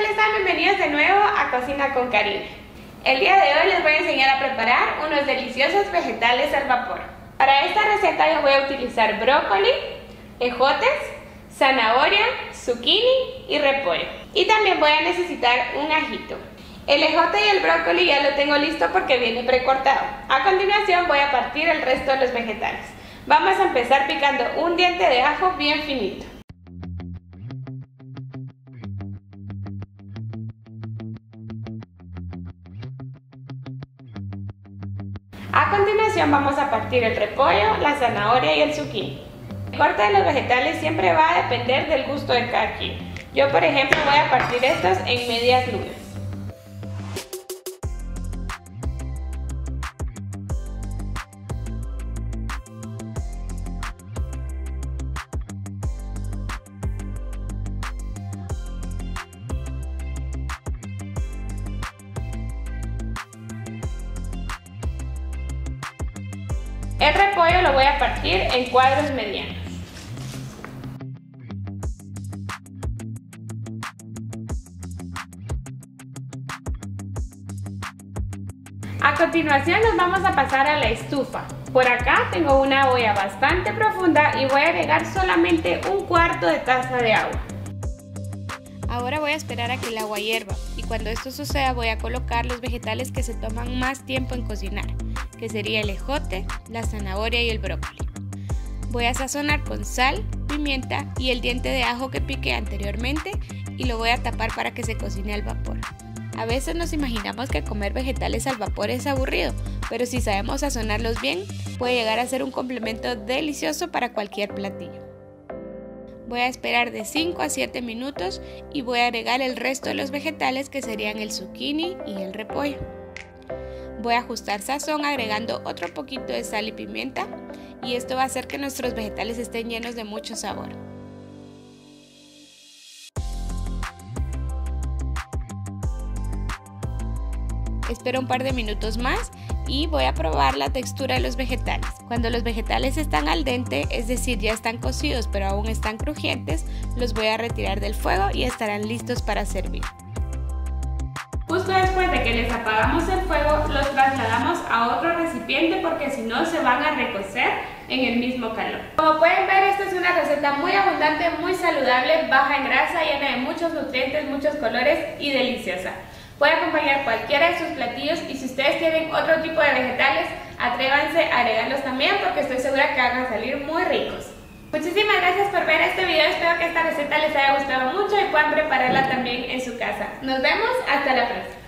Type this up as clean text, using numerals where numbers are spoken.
¿qué tal? Bienvenidos de nuevo a Cocina con Karina. El día de hoy les voy a enseñar a preparar unos deliciosos vegetales al vapor. Para esta receta yo voy a utilizar brócoli, ejotes, zanahoria, zucchini y repollo. Y también voy a necesitar un ajito. El ejote y el brócoli ya lo tengo listo porque viene precortado. A continuación voy a partir el resto de los vegetales. Vamos a empezar picando un diente de ajo bien finito. A continuación vamos a partir el repollo, la zanahoria y el zucchini. El corte de los vegetales siempre va a depender del gusto de cada quien. Yo, por ejemplo, voy a partir estos en medias lunas. El repollo lo voy a partir en cuadros medianos. A continuación nos vamos a pasar a la estufa. Por acá tengo una olla bastante profunda y voy a agregar solamente un cuarto de taza de agua. Ahora voy a esperar a que el agua hierva y cuando esto suceda voy a colocar los vegetales que se toman más tiempo en cocinar, que sería el ejote, la zanahoria y el brócoli. Voy a sazonar con sal, pimienta y el diente de ajo que piqué anteriormente y lo voy a tapar para que se cocine al vapor. A veces nos imaginamos que comer vegetales al vapor es aburrido, pero si sabemos sazonarlos bien, puede llegar a ser un complemento delicioso para cualquier platillo. Voy a esperar de 5 a 7 minutos y voy a agregar el resto de los vegetales que serían el zucchini y el repollo. Voy a ajustar sazón agregando otro poquito de sal y pimienta y esto va a hacer que nuestros vegetales estén llenos de mucho sabor. Espero un par de minutos más y voy a probar la textura de los vegetales. Cuando los vegetales están al dente, es decir, ya están cocidos pero aún están crujientes, los voy a retirar del fuego y estarán listos para servir. Justo después de que les apagamos el fuego, los trasladamos a otro recipiente porque si no se van a recocer en el mismo calor. Como pueden ver, esta es una receta muy abundante, muy saludable, baja en grasa, llena de muchos nutrientes, muchos colores y deliciosa. Puede acompañar cualquiera de sus platillos y si ustedes tienen otro tipo de vegetales, atrévanse a agregarlos también porque estoy segura que van a salir muy ricos. Muchísimas gracias por ver este video, espero que esta receta les haya gustado mucho y puedan prepararla también en su casa. Nos vemos, hasta la próxima.